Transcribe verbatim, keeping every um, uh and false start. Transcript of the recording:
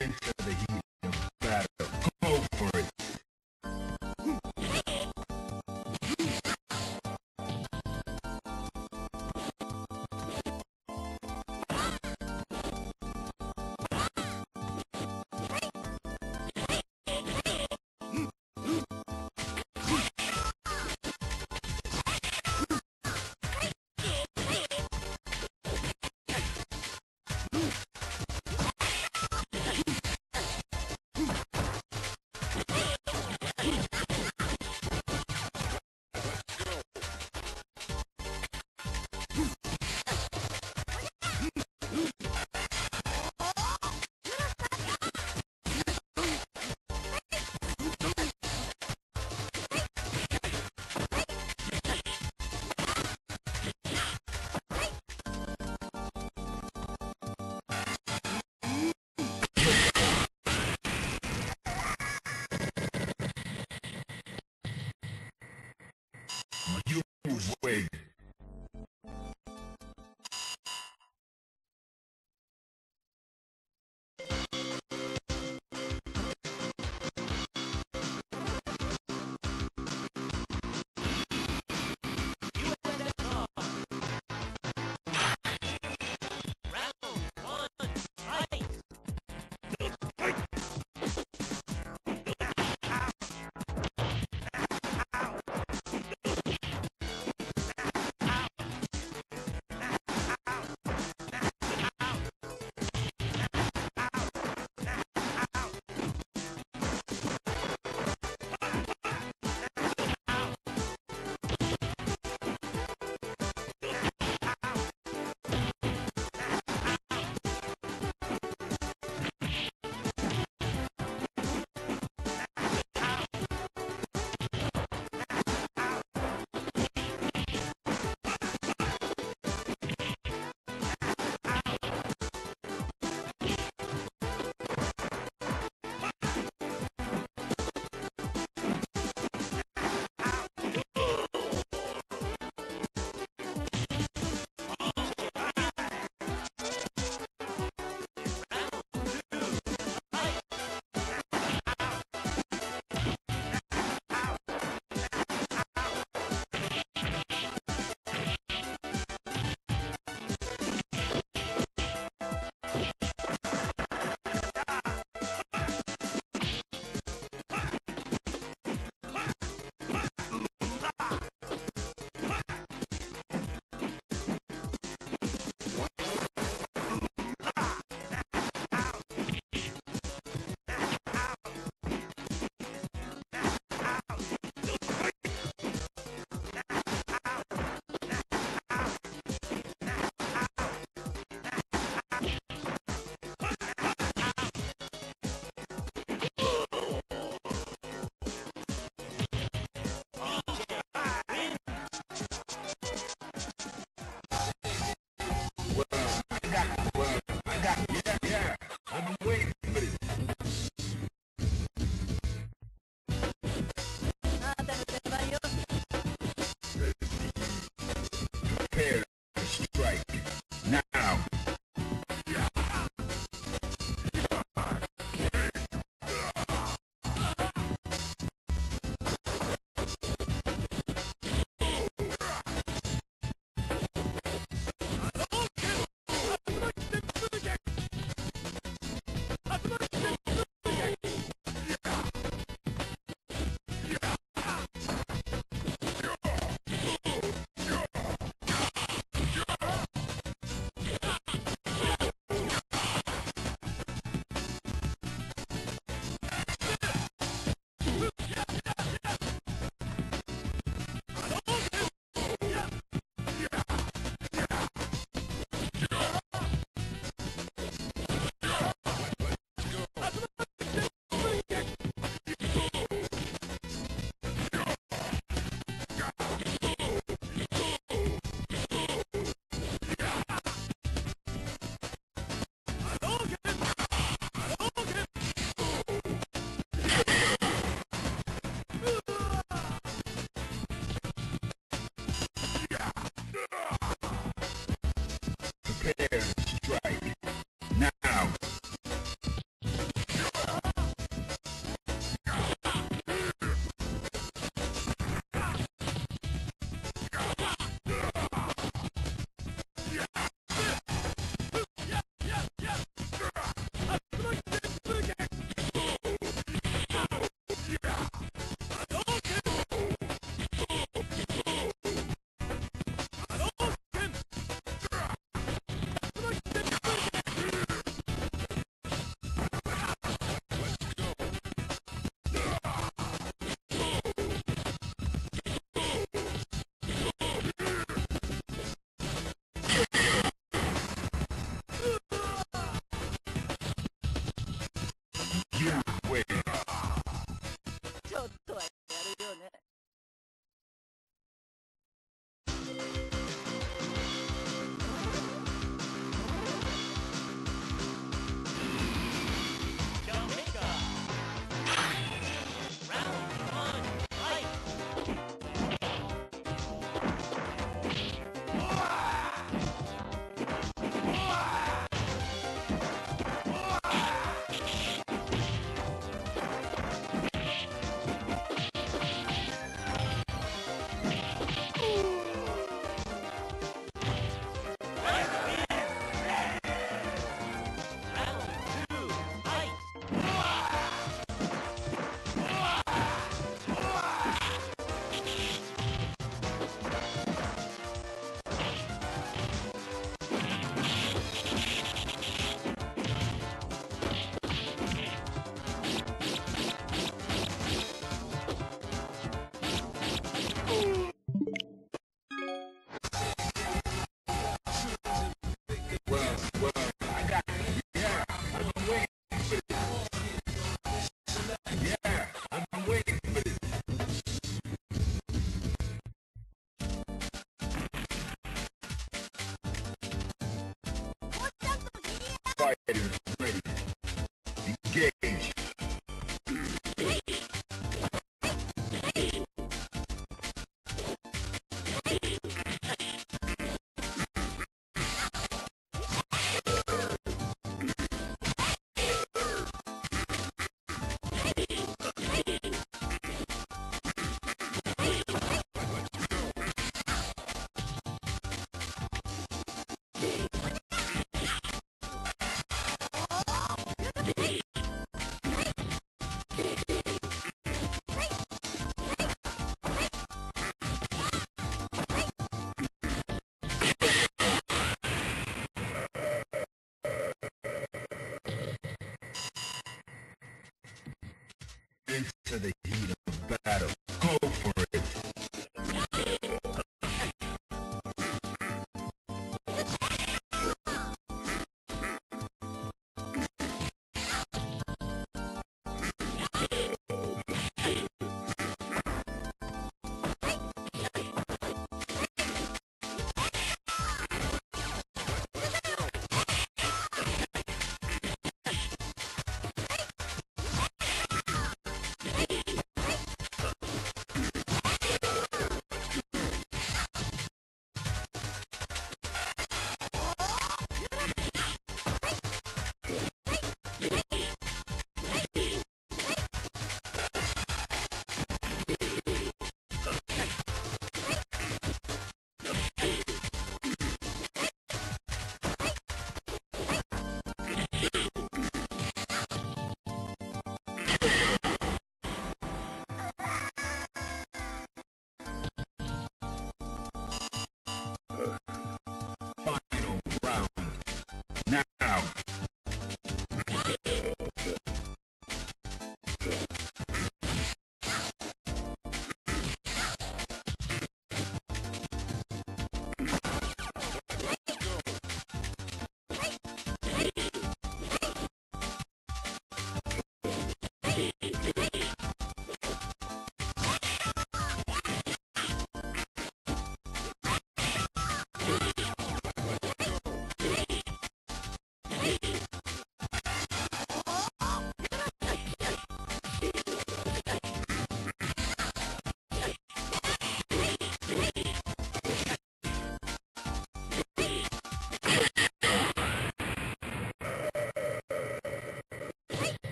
into the heat of battle. Go for it. Fighters ready. Engage. To the heat